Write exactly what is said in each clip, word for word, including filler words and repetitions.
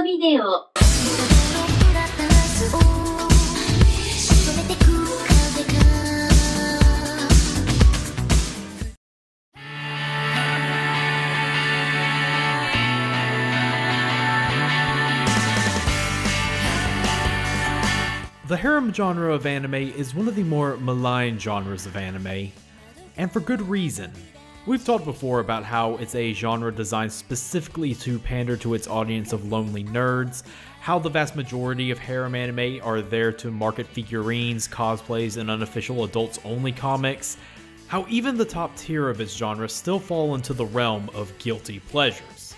Kyoto Video. The harem genre of anime is one of the more maligned genres of anime, and for good reason. We've talked before about how it's a genre designed specifically to pander to its audience of lonely nerds, how the vast majority of harem anime are there to market figurines, cosplays, and unofficial adults-only comics, how even the top tier of its genre still fall into the realm of guilty pleasures.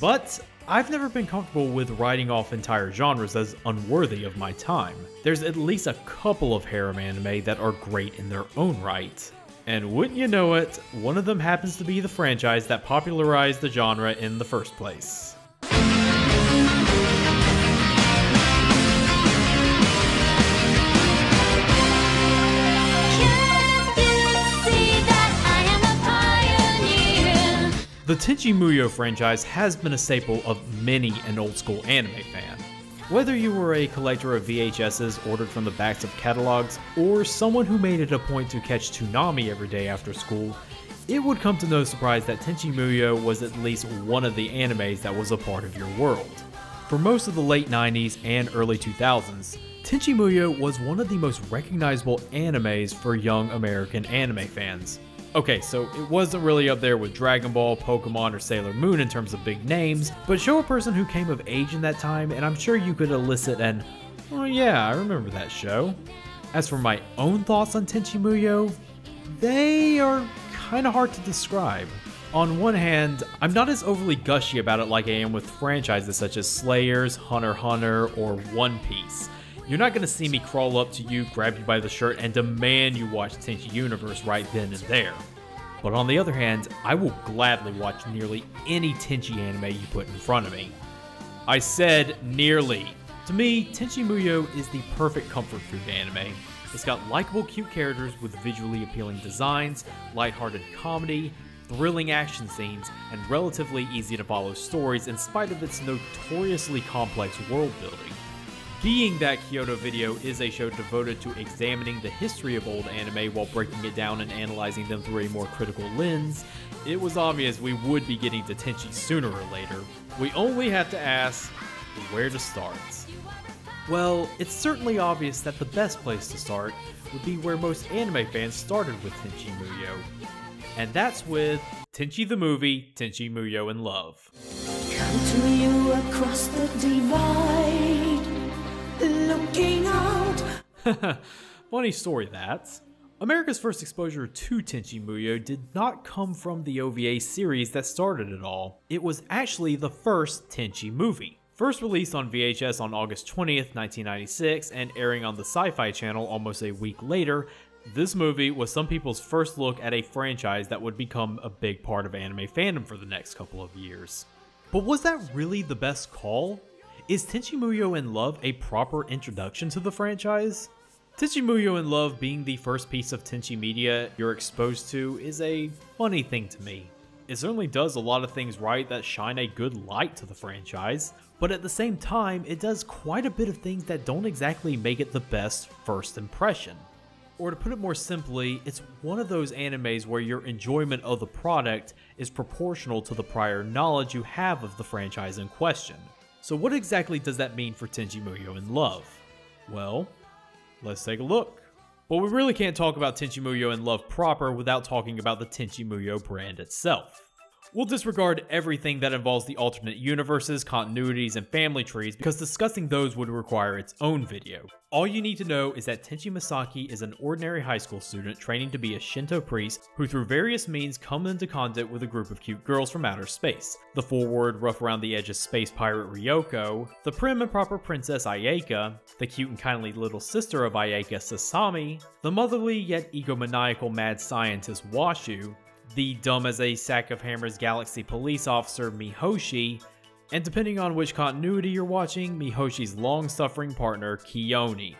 But I've never been comfortable with writing off entire genres as unworthy of my time. There's at least a couple of harem anime that are great in their own right. And wouldn't you know it, one of them happens to be the franchise that popularized the genre in the first place. The Tenchi Muyo franchise has been a staple of many an old school anime fan. Whether you were a collector of V H Ses ordered from the backs of catalogs, or someone who made it a point to catch Toonami every day after school, it would come to no surprise that Tenchi Muyo was at least one of the animes that was a part of your world. For most of the late nineties and early two thousands, Tenchi Muyo was one of the most recognizable animes for young American anime fans. Okay, so it wasn't really up there with Dragon Ball, Pokemon, or Sailor Moon in terms of big names, but show a person who came of age in that time and I'm sure you could elicit an, oh yeah, I remember that show. As for my own thoughts on Tenchi Muyo, they are kinda hard to describe. On one hand, I'm not as overly gushy about it like I am with franchises such as Slayers, Hunter x Hunter, or One Piece. You're not going to see me crawl up to you, grab you by the shirt, and demand you watch Tenchi Universe right then and there. But on the other hand, I will gladly watch nearly any Tenchi anime you put in front of me. I said nearly. To me, Tenchi Muyo is the perfect comfort food anime. It's got likable cute characters with visually appealing designs, lighthearted comedy, thrilling action scenes, and relatively easy to follow stories in spite of its notoriously complex world building. Being that Kyoto Video is a show devoted to examining the history of old anime while breaking it down and analyzing them through a more critical lens, it was obvious we would be getting to Tenchi sooner or later. We only have to ask, where to start? Well, it's certainly obvious that the best place to start would be where most anime fans started with Tenchi Muyo. And that's with Tenchi the Movie, Tenchi Muyo in Love. Come to you across the divide. Looking out. Funny story that. America's first exposure to Tenchi Muyo did not come from the O V A series that started it all. It was actually the first Tenchi movie. First released on V H S on August twentieth, nineteen ninety-six and airing on the Sci-Fi channel almost a week later, this movie was some people's first look at a franchise that would become a big part of anime fandom for the next couple of years. But was that really the best call? Is Tenchi Muyo in Love a proper introduction to the franchise? Tenchi Muyo in Love being the first piece of Tenchi media you're exposed to is a funny thing to me. It certainly does a lot of things right that shine a good light to the franchise, but at the same time it does quite a bit of things that don't exactly make it the best first impression. Or to put it more simply, it's one of those animes where your enjoyment of the product is proportional to the prior knowledge you have of the franchise in question. So what exactly does that mean for Tenchi Muyo in Love? Well, let's take a look. But we really can't talk about Tenchi Muyo in Love proper without talking about the Tenchi Muyo brand itself. We'll disregard everything that involves the alternate universes, continuities, and family trees because discussing those would require its own video. All you need to know is that Tenchi Masaki is an ordinary high school student training to be a Shinto priest who through various means comes into contact with a group of cute girls from outer space. The forward, rough around the edges space pirate Ryoko, the prim and proper princess Ayeka, the cute and kindly little sister of Ayeka, Sasami, the motherly yet egomaniacal mad scientist Washu, the dumb as a sack of hammers Galactic Police officer Mihoshi, and depending on which continuity you're watching, Mihoshi's long-suffering partner Kiyone.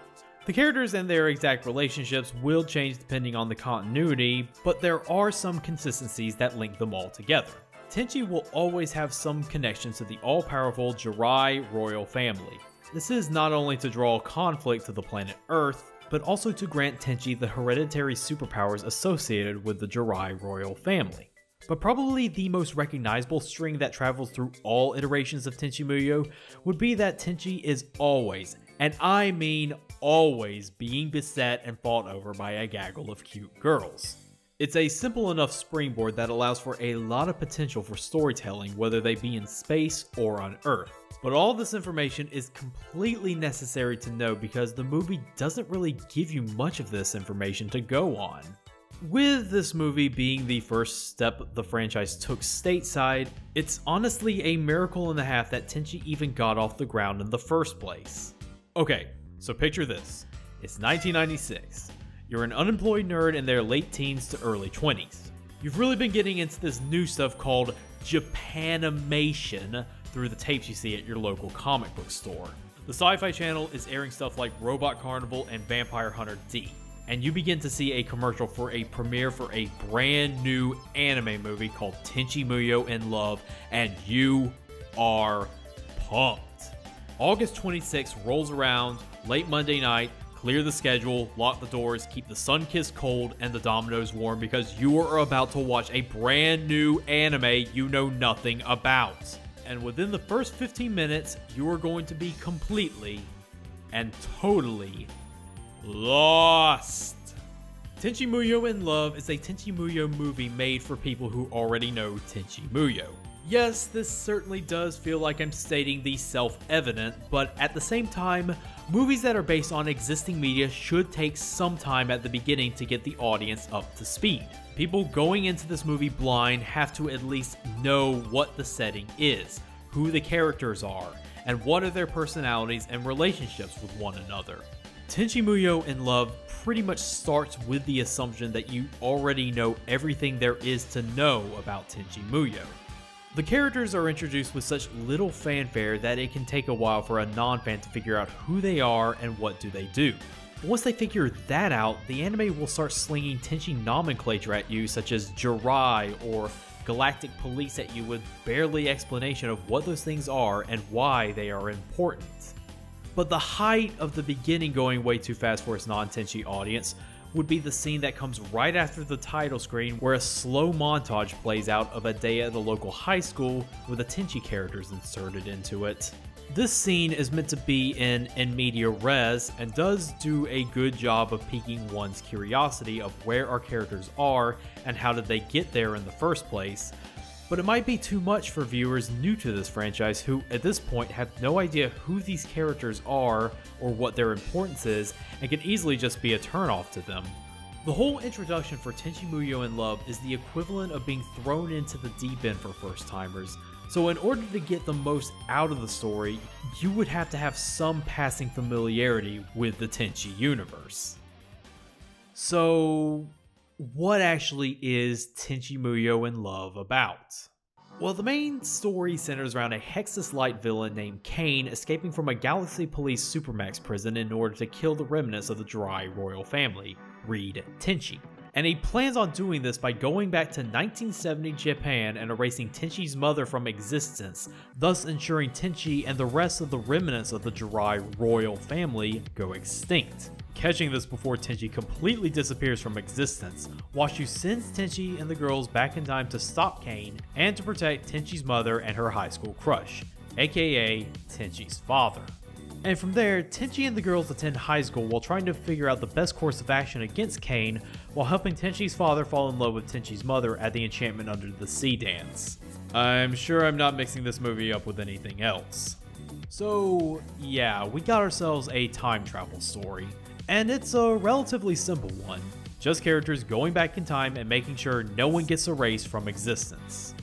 The characters and their exact relationships will change depending on the continuity, but there are some consistencies that link them all together. Tenchi will always have some connections to the all-powerful Jurai royal family. This is not only to draw conflict to the planet Earth, but also to grant Tenchi the hereditary superpowers associated with the Jurai royal family. But probably the most recognizable string that travels through all iterations of Tenchi Muyo would be that Tenchi is always, and I mean always, being beset and fought over by a gaggle of cute girls. It's a simple enough springboard that allows for a lot of potential for storytelling, whether they be in space or on Earth. But all this information is completely necessary to know because the movie doesn't really give you much of this information to go on. With this movie being the first step the franchise took stateside, it's honestly a miracle and a half that Tenchi even got off the ground in the first place. Okay, so picture this. It's nineteen ninety-six. You're an unemployed nerd in their late teens to early twenties. You've really been getting into this new stuff called Japanimation through the tapes you see at your local comic book store. The Sci-Fi channel is airing stuff like Robot Carnival and Vampire Hunter D. And you begin to see a commercial for a premiere for a brand new anime movie called Tenchi Muyo in Love, and you are pumped. August twenty-sixth rolls around, late Monday night, clear the schedule, lock the doors, keep the sun-kissed cold and the dominoes warm because you are about to watch a brand new anime you know nothing about. And within the first fifteen minutes, you are going to be completely and totally lost. Tenchi Muyo in Love is a Tenchi Muyo movie made for people who already know Tenchi Muyo. Yes, this certainly does feel like I'm stating the self-evident, but at the same time, movies that are based on existing media should take some time at the beginning to get the audience up to speed. People going into this movie blind have to at least know what the setting is, who the characters are, and what are their personalities and relationships with one another. Tenchi Muyo in Love pretty much starts with the assumption that you already know everything there is to know about Tenchi Muyo. The characters are introduced with such little fanfare that it can take a while for a non-fan to figure out who they are and what do they do. But once they figure that out, the anime will start slinging Tenchi nomenclature at you, such as Jurai or Galactic Police at you, with barely explanation of what those things are and why they are important. But the height of the beginning going way too fast for its non-Tenchi audience would be the scene that comes right after the title screen, where a slow montage plays out of a day at the local high school with the Tenchi characters inserted into it. This scene is meant to be in in media res and does do a good job of piquing one's curiosity of where our characters are and how did they get there in the first place. But it might be too much for viewers new to this franchise who, at this point, have no idea who these characters are or what their importance is, and can easily just be a turnoff to them. The whole introduction for Tenchi Muyo in Love is the equivalent of being thrown into the deep end for first-timers, so in order to get the most out of the story, you would have to have some passing familiarity with the Tenchi universe. So what actually is Tenchi Muyo in Love about? Well, the main story centers around a Hexus-like villain named Kane escaping from a Galaxy Police Supermax prison in order to kill the remnants of the Jurai royal family, read Tenchi. And he plans on doing this by going back to nineteen seventy Japan and erasing Tenchi's mother from existence, thus ensuring Tenchi and the rest of the remnants of the Jurai royal family go extinct. Catching this before Tenchi completely disappears from existence, Washu sends Tenchi and the girls back in time to stop Kane and to protect Tenchi's mother and her high school crush, aka Tenchi's father. And from there, Tenchi and the girls attend high school while trying to figure out the best course of action against Kane, while helping Tenchi's father fall in love with Tenchi's mother at the Enchantment Under the Sea dance. I'm sure I'm not mixing this movie up with anything else. So yeah, we got ourselves a time travel story. And it's a relatively simple one, just characters going back in time and making sure no one gets erased from existence.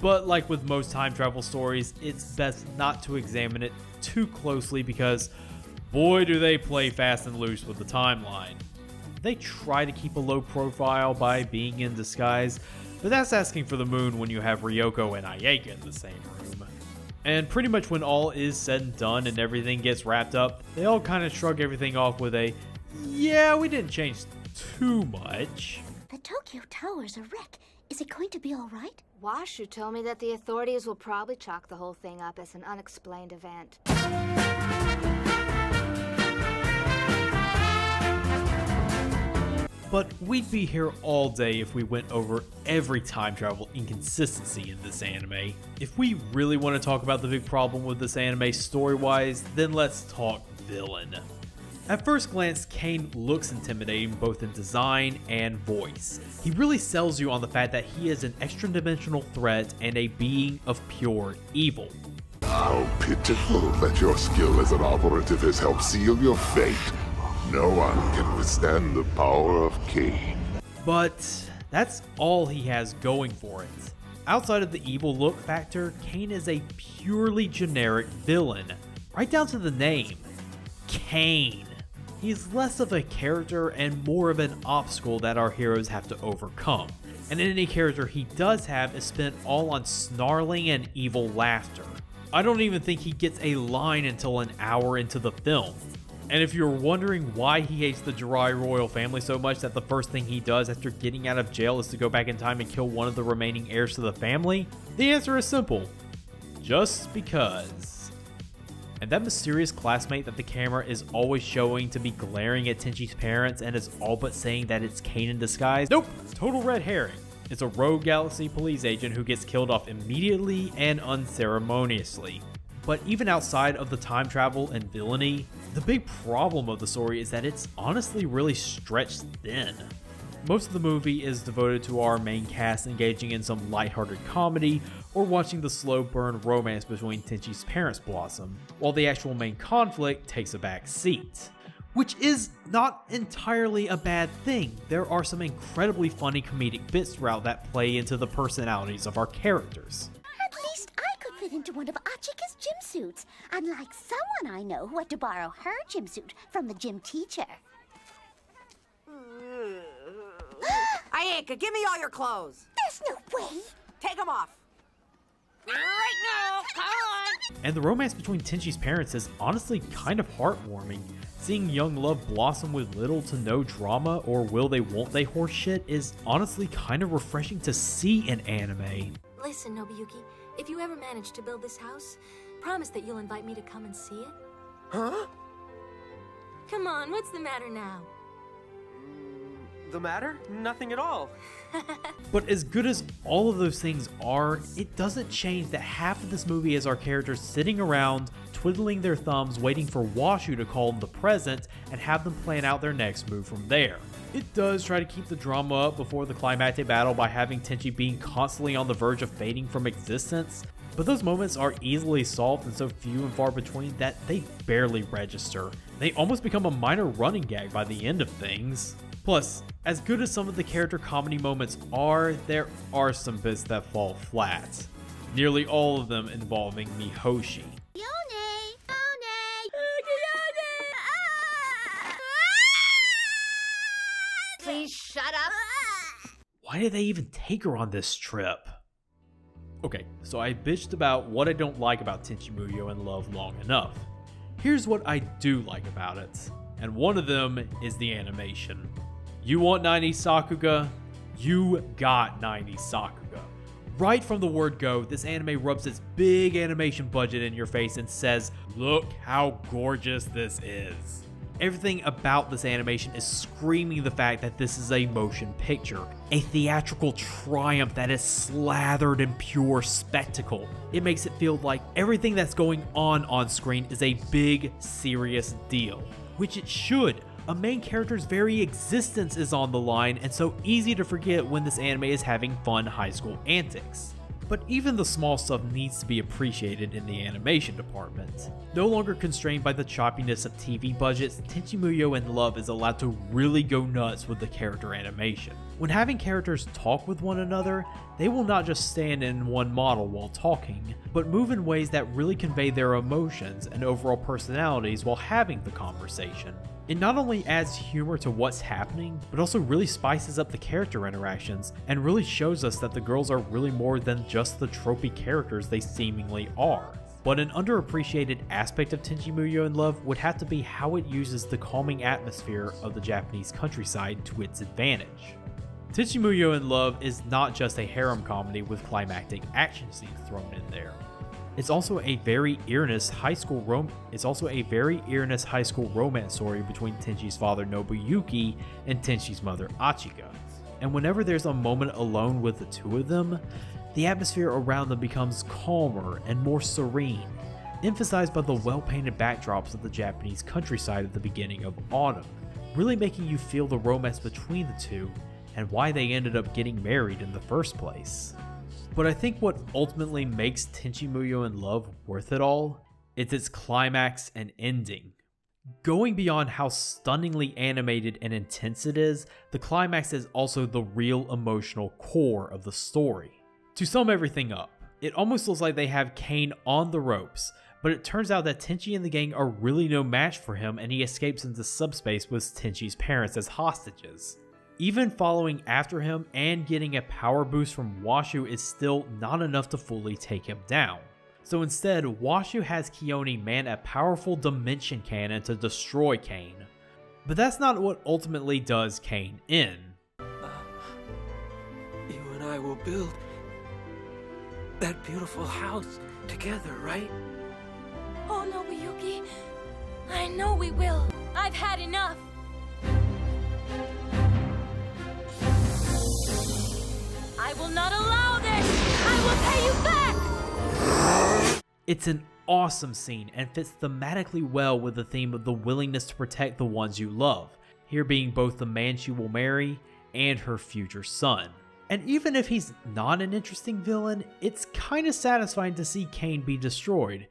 But like with most time travel stories, it's best not to examine it too closely because boy do they play fast and loose with the timeline. They try to keep a low profile by being in disguise, but that's asking for the moon when you have Ryoko and Ayeka in the same room. And pretty much when all is said and done and everything gets wrapped up, they all kind of shrug everything off with a, yeah, we didn't change too much. The Tokyo Tower's a wreck Is it going to be all right? Washu told me that the authorities will probably chalk the whole thing up as an unexplained event. But we'd be here all day if we went over every time travel inconsistency in this anime. If we really want to talk about the big problem with this anime story-wise, then let's talk villain. At first glance, Kane looks intimidating both in design and voice. He really sells you on the fact that he is an extra-dimensional threat and a being of pure evil. How pitiful that your skill as an operative has helped seal your fate. No one can withstand the power of Kane. But that's all he has going for it. Outside of the evil look factor, Kane is a purely generic villain, right down to the name, Kane. He's less of a character and more of an obstacle that our heroes have to overcome, and any character he does have is spent all on snarling and evil laughter. I don't even think he gets a line until an hour into the film. And if you're wondering why he hates the Jurai royal family so much that the first thing he does after getting out of jail is to go back in time and kill one of the remaining heirs to the family, the answer is simple. Just because. And that mysterious classmate that the camera is always showing to be glaring at Tenchi's parents and is all but saying that it's Kane in disguise? Nope, total red herring. It's a rogue Galactic Police agent who gets killed off immediately and unceremoniously. But even outside of the time travel and villainy, the big problem of the story is that it's honestly really stretched thin. Most of the movie is devoted to our main cast engaging in some lighthearted comedy or watching the slow burn romance between Tenchi's parents blossom, while the actual main conflict takes a back seat. Which is not entirely a bad thing. There are some incredibly funny comedic bits throughout that play into the personalities of our characters. Into one of Achika's gym suits, unlike someone I know who had to borrow her gym suit from the gym teacher. Ayeka, give me all your clothes. There's no way. Take them off. Right now, come on. And the romance between Tenchi's parents is honestly kind of heartwarming. Seeing young love blossom with little to no drama or will they won't they horseshit is honestly kind of refreshing to see in anime. Listen, Nobuyuki. If you ever manage to build this house, promise that you'll invite me to come and see it. Huh? Come on, what's the matter now? The matter? Nothing at all. But as good as all of those things are, it doesn't change that half of this movie is our characters sitting around, twiddling their thumbs, waiting for Washu to call them the present and have them plan out their next move from there. It does try to keep the drama up before the climactic battle by having Tenchi being constantly on the verge of fading from existence, but those moments are easily solved and so few and far between that they barely register. They almost become a minor running gag by the end of things. Plus, as good as some of the character comedy moments are, there are some bits that fall flat. Nearly all of them involving Mihoshi. Shut up! Why did they even take her on this trip? Okay, so I bitched about what I don't like about Tenchi Muyo in Love long enough. Here's what I do like about it, and one of them is the animation. You want nineties Sakuga? You got nineties Sakuga. Right from the word go, this anime rubs its big animation budget in your face and says, look how gorgeous this is. Everything about this animation is screaming the fact that this is a motion picture, a theatrical triumph that is slathered in pure spectacle. It makes it feel like everything that's going on on screen is a big, serious deal, which it should. A main character's very existence is on the line, and so easy to forget when this anime is having fun high school antics. But even the small stuff needs to be appreciated in the animation department. No longer constrained by the choppiness of T V budgets, Tenchi Muyo in Love is allowed to really go nuts with the character animation. When having characters talk with one another, they will not just stand in one model while talking, but move in ways that really convey their emotions and overall personalities while having the conversation. It not only adds humor to what's happening, but also really spices up the character interactions and really shows us that the girls are really more than just the tropey characters they seemingly are. But an underappreciated aspect of Tenchi Muyo in Love would have to be how it uses the calming atmosphere of the Japanese countryside to its advantage. Tenchi Muyo in Love is not just a harem comedy with climactic action scenes thrown in there. It's also a very earnest high school rom it's also a very earnest high school romance story between Tenchi's father Nobuyuki and Tenchi's mother Achika. And whenever there's a moment alone with the two of them, the atmosphere around them becomes calmer and more serene, emphasized by the well-painted backdrops of the Japanese countryside at the beginning of autumn, really making you feel the romance between the two and why they ended up getting married in the first place. But I think what ultimately makes Tenchi Muyo in Love worth it all is its climax and ending. Going beyond how stunningly animated and intense it is, the climax is also the real emotional core of the story. To sum everything up, it almost looks like they have Kane on the ropes, but it turns out that Tenchi and the gang are really no match for him, and he escapes into subspace with Tenchi's parents as hostages. Even following after him and getting a power boost from Washu is still not enough to fully take him down. So instead, Washu has Kiyone man a powerful dimension cannon to destroy Kane. But that's not what ultimately does Kane in. Uh, you and I will build that beautiful house together, right? Oh, Nobuyuki, I know we will. I've had enough. I will not allow this! I will pay you back! It's an awesome scene and fits thematically well with the theme of the willingness to protect the ones you love, here being both the man she will marry and her future son. And even if he's not an interesting villain, it's kinda satisfying to see Kane be destroyed.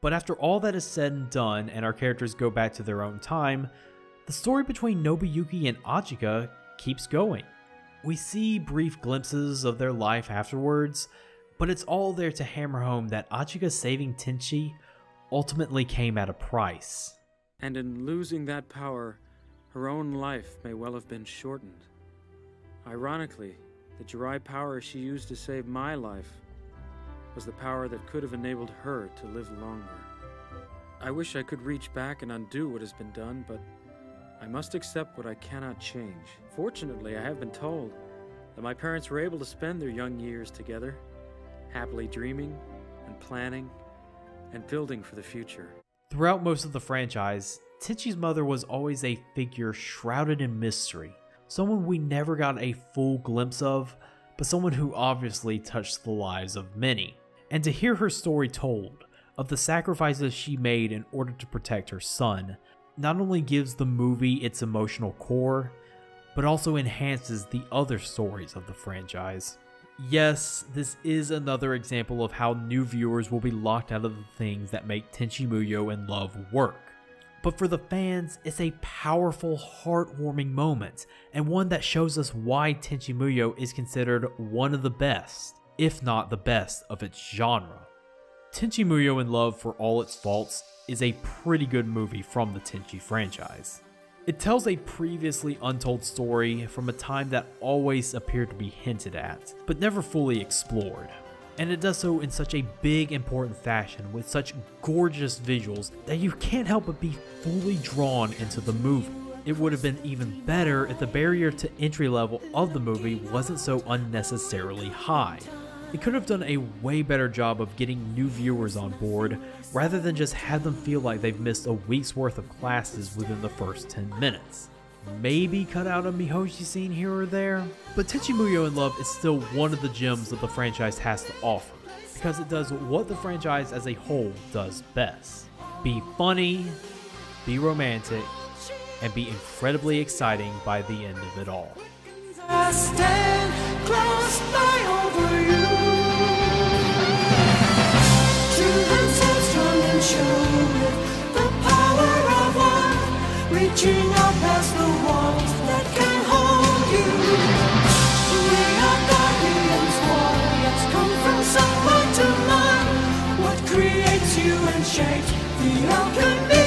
But after all that is said and done, and our characters go back to their own time, the story between Nobuyuki and Achika keeps going. We see brief glimpses of their life afterwards, but it's all there to hammer home that Achika saving Tenchi ultimately came at a price. And in losing that power, her own life may well have been shortened. Ironically, the Jurai power she used to save my life was the power that could have enabled her to live longer. I wish I could reach back and undo what has been done, but I must accept what I cannot change. Fortunately, I have been told that my parents were able to spend their young years together, happily dreaming and planning and building for the future. Throughout most of the franchise, Tenchi's mother was always a figure shrouded in mystery, someone we never got a full glimpse of, but someone who obviously touched the lives of many. And to hear her story told, of the sacrifices she made in order to protect her son, not only gives the movie its emotional core, but also enhances the other stories of the franchise. Yes, this is another example of how new viewers will be locked out of the things that make Tenchi Muyo in Love work. But for the fans, it's a powerful, heartwarming moment, and one that shows us why Tenchi Muyo is considered one of the best, if not the best, of its genre. Tenchi Muyo in Love, for all its faults, is a pretty good movie from the Tenchi franchise. It tells a previously untold story from a time that always appeared to be hinted at, but never fully explored. And it does so in such a big, important fashion with such gorgeous visuals that you can't help but be fully drawn into the movie. It would have been even better if the barrier to entry level of the movie wasn't so unnecessarily high. It could have done a way better job of getting new viewers on board rather than just have them feel like they've missed a week's worth of classes within the first ten minutes. Maybe cut out a Mihoshi scene here or there, but Tenchi Muyo in Love is still one of the gems that the franchise has to offer, because it does what the franchise as a whole does best. Be funny, be romantic, and be incredibly exciting by the end of it all. I stand close by over you. Reaching out past the walls that can hold you. We are guardians, warriors, come from somewhere to mind. What creates you and shapes the alchemy?